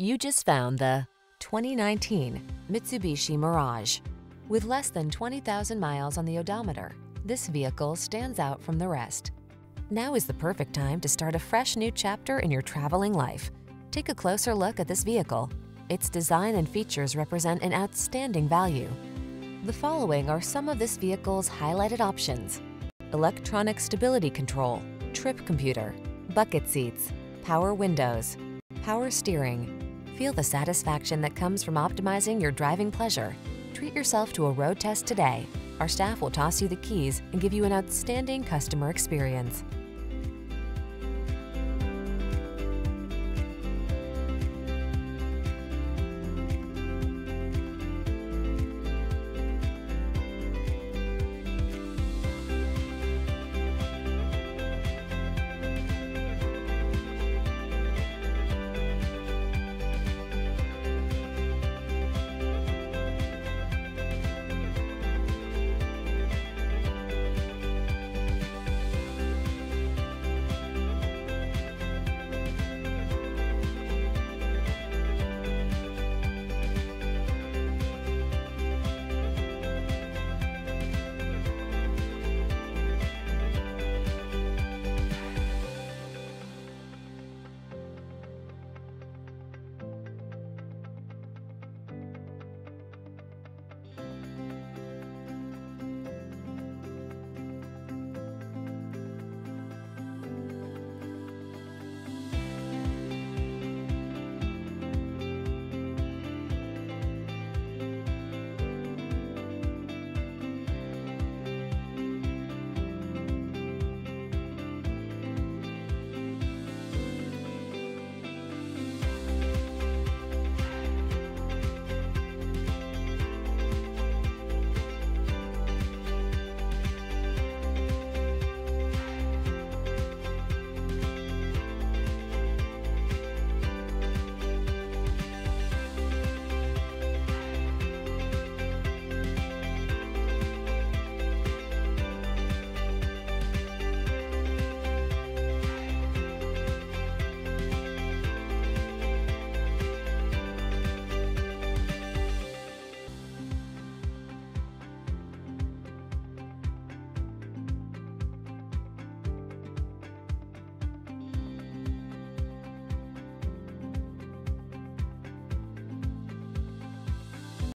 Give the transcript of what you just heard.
You just found the 2019 Mitsubishi Mirage. With less than 20,000 miles on the odometer, this vehicle stands out from the rest. Now is the perfect time to start a fresh new chapter in your traveling life. Take a closer look at this vehicle. Its design and features represent an outstanding value. The following are some of this vehicle's highlighted options: electronic stability control, trip computer, bucket seats, power windows, power steering. Feel the satisfaction that comes from optimizing your driving pleasure. Treat yourself to a road test today. Our staff will toss you the keys and give you an outstanding customer experience.